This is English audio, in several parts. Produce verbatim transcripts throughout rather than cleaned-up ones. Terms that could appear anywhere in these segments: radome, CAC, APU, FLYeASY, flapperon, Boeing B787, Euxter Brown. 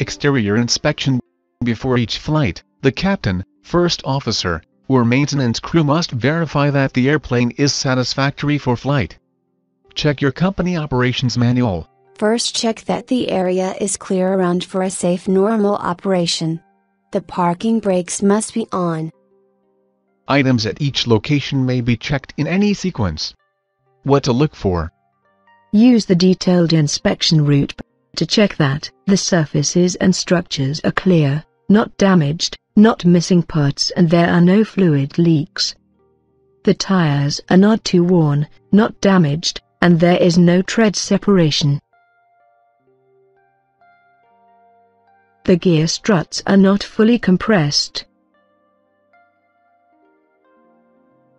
exterior inspection. Before each flight, the captain, first officer, or maintenance crew must verify that the airplane is satisfactory for flight. Check your company operations manual. First, check that the area is clear around for a safe normal operation. The parking brakes must be on. Items at each location may be checked in any sequence. What to look for. Use the detailed inspection route to check that the surfaces and structures are clear, not damaged, not missing parts, and there are no fluid leaks. The tires are not too worn, not damaged, and there is no tread separation. The gear struts are not fully compressed.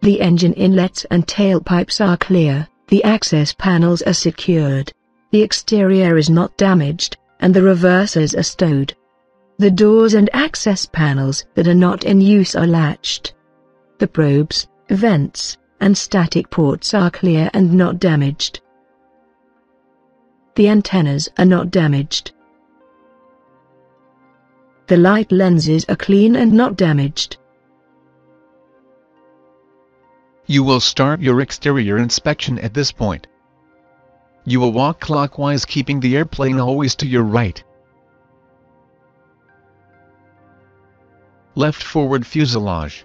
The engine inlets and tailpipes are clear, the access panels are secured, the exterior is not damaged, and the reversers are stowed. The doors and access panels that are not in use are latched. The probes, vents, and static ports are clear and not damaged. The antennas are not damaged. The light lenses are clean and not damaged. You will start your exterior inspection at this point. You will walk clockwise, keeping the airplane always to your right. Left forward fuselage.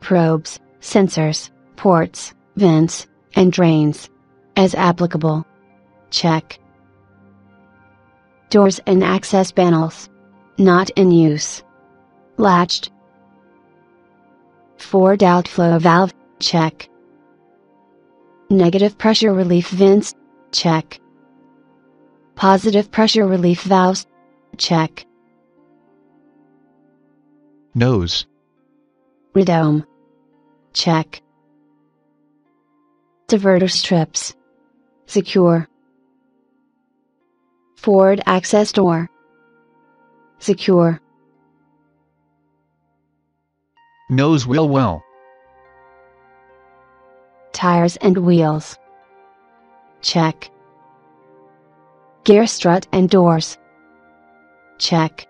Probes, sensors, ports, vents, and drains, as applicable. Check. Doors and access panels. Not in use. Latched. Forward outflow valve, check. Negative pressure relief vents, check. Positive pressure relief valves, check. Nose. Radome. Check. Diverter strips. Secure. Forward access door. Secure. Nose wheel well. Tires and wheels. Check. Gear strut and doors. Check.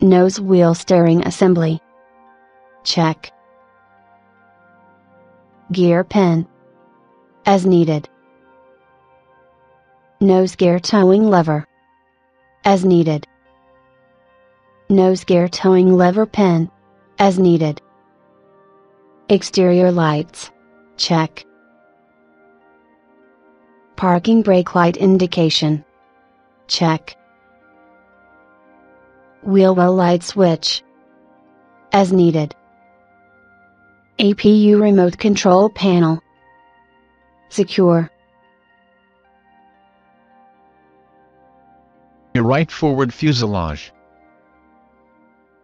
Nose wheel steering assembly. Check. Gear pin. As needed. Nose gear towing lever. As needed. Nose gear towing lever pin. As needed. Exterior lights. Check. Parking brake light indication. Check. Wheel well light switch. As needed. A P U remote control panel. Secure. Your right forward fuselage.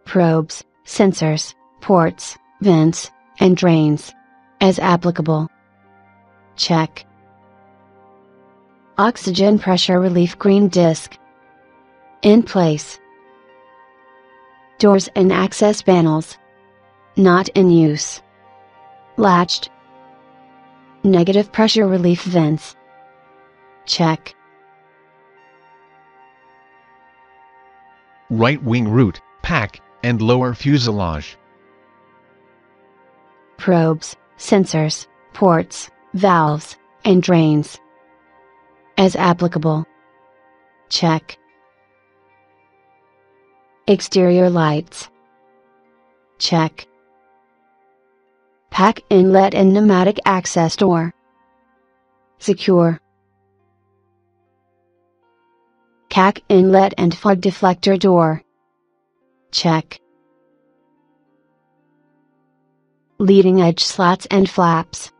Probes, sensors, ports, vents, and drains, as applicable. Check. Oxygen pressure relief green disc. In place. Doors and access panels. Not in use. Latched. Negative pressure relief vents. Check. Right wing root, pack, and lower fuselage. Probes, sensors, ports, valves, and drains. As applicable. Check. Exterior lights. Check. Pack inlet and pneumatic access door. Secure. C A C inlet and fog deflector door. Check. Leading edge slats and flaps.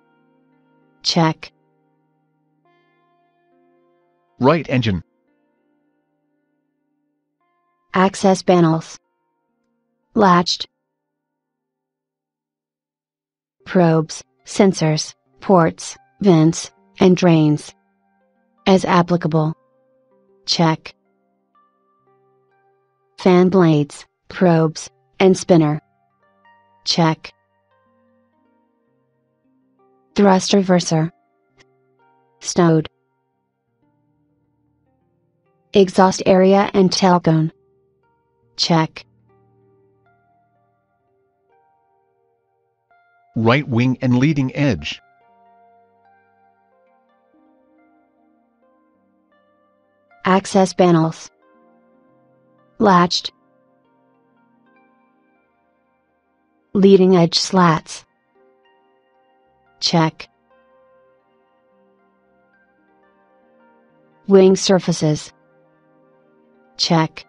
Check. Right engine. Access panels. Latched. Probes, sensors, ports, vents, and drains. As applicable. Check. Fan blades, probes, and spinner. Check. Thrust reverser. Stowed. exhaust area and tailcone. Check. Right wing and leading edge. Access panels. Latched. Leading edge slats. Check. Wing surfaces. Check.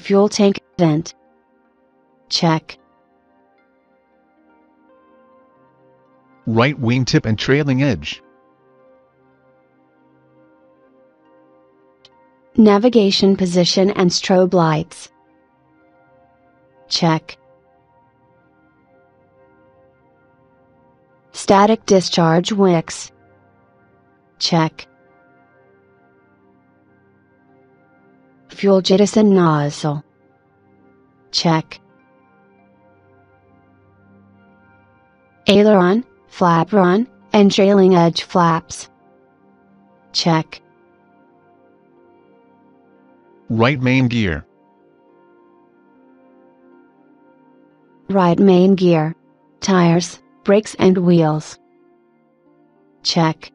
Fuel tank vent. Check. Right wingtip and trailing edge. Navigation position and strobe lights. Check. Static discharge wicks. Check. Fuel jettison nozzle. Check. Aileron, flapron, and trailing edge flaps. Check. Right main gear. Right main gear. Tires, brakes and wheels. Check.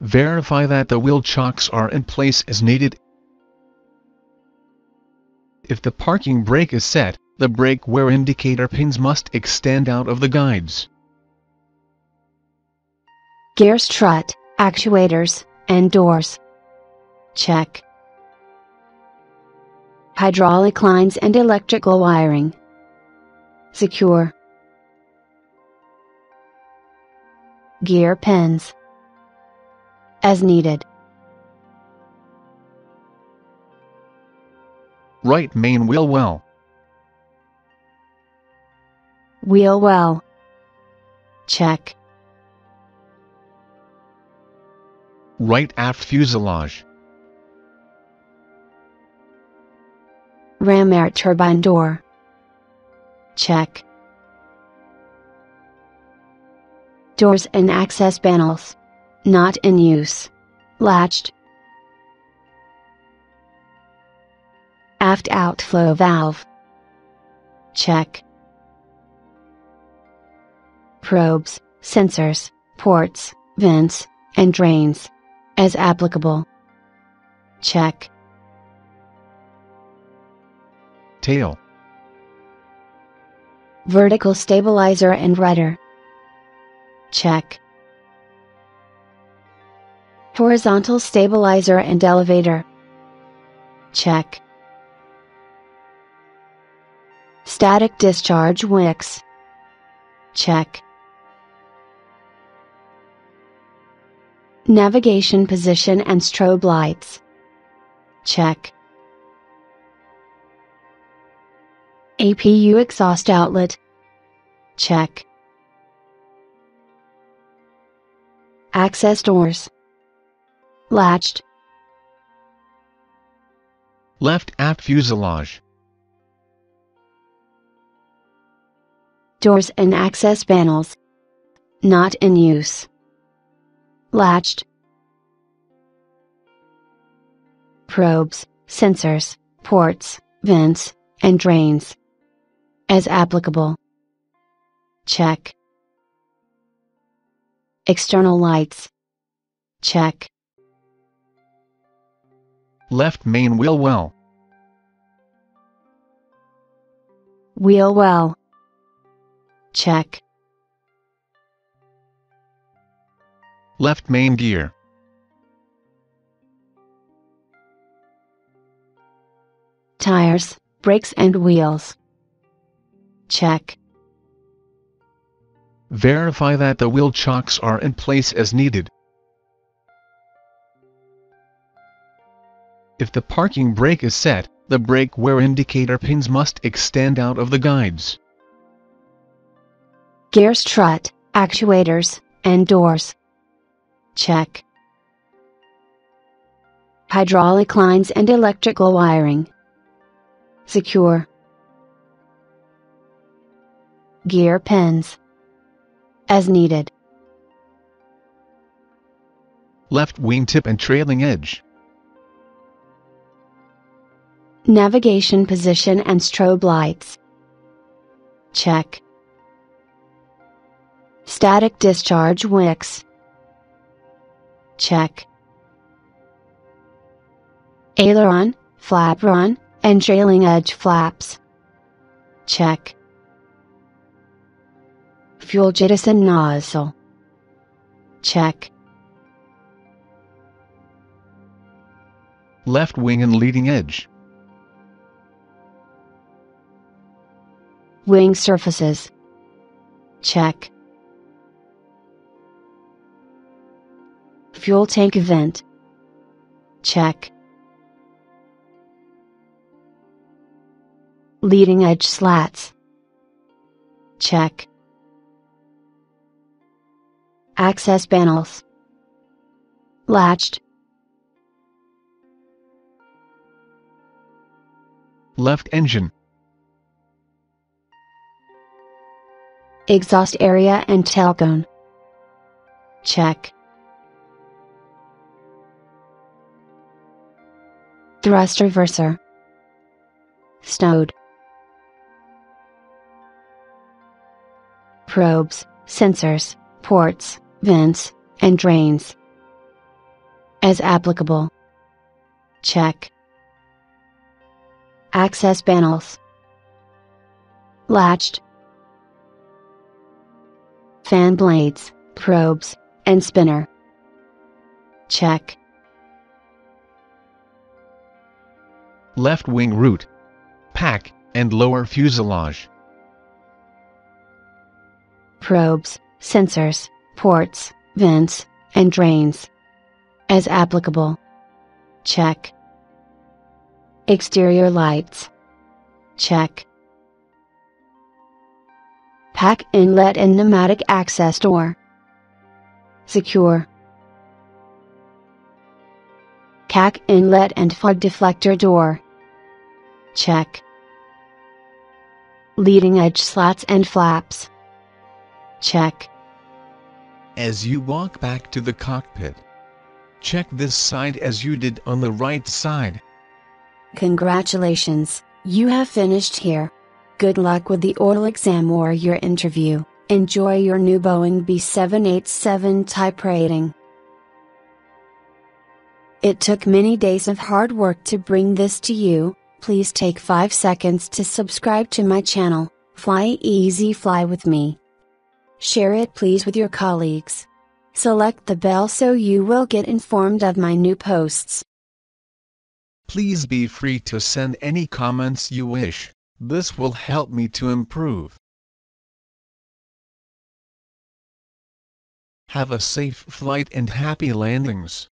Verify that the wheel chocks are in place as needed. If the parking brake is set, the brake wear indicator pins must extend out of the guides. Gear strut, actuators, and doors. Check. Hydraulic lines and electrical wiring. Secure. Gear pins. As needed. Right main wheel well. Wheel well. Check. Right aft fuselage. Ram air turbine door. Check. Doors and access panels. Not in use. Latched. Aft outflow valve. Check. Probes, sensors, ports, vents, and drains. As applicable. Check. Tail. Vertical stabilizer and rudder. Check. Horizontal stabilizer and elevator. Check. Static discharge wicks. Check. Navigation position and strobe lights. Check. A P U exhaust outlet. Check. Access doors. Latched. Left aft fuselage. Doors and access panels. Not in use. Latched. Probes, sensors, ports, vents, and drains. As applicable. Check. External lights. Check. Left main wheel well. Wheel well. Check. Left main gear. Tires, brakes and wheels. Check. Verify that the wheel chocks are in place as needed. If the parking brake is set, the brake wear indicator pins must extend out of the guides. Gear strut, actuators, and doors. Check. Hydraulic lines and electrical wiring. Secure. Gear pins. As needed. left wingtip and trailing edge. Navigation position and strobe lights. Check. Static discharge wicks. Check. Aileron, flapperon, and trailing edge flaps. Check. Fuel jettison nozzle. Check. Left wing and leading edge. Wing surfaces. Check. Fuel tank vent. Check. Leading edge slats. Check. Access panels. Latched. Left engine. Exhaust area and tailcone. Check. Thrust reverser. Stowed. Probes, sensors, ports, vents, and drains. As applicable. Check. Access panels. Latched. Fan blades, probes, and spinner. Check. Left wing root, pack, and lower fuselage. Probes, sensors, ports, vents, and drains. As applicable. Check. Exterior lights. Check. Pack inlet and pneumatic access door. Secure. C A C inlet and fog deflector door. Check. Leading edge slats and flaps. Check. As you walk back to the cockpit, check this side as you did on the right side. Congratulations, you have finished here. Good luck with the oral exam or your interview. Enjoy your new Boeing B seven eighty-seven type rating. It took many days of hard work to bring this to you. Please take five seconds to subscribe to my channel, Fly Easy Fly with me. Share it please with your colleagues. Select the bell so you will get informed of my new posts. Please be free to send any comments you wish. This will help me to improve. Have a safe flight and happy landings.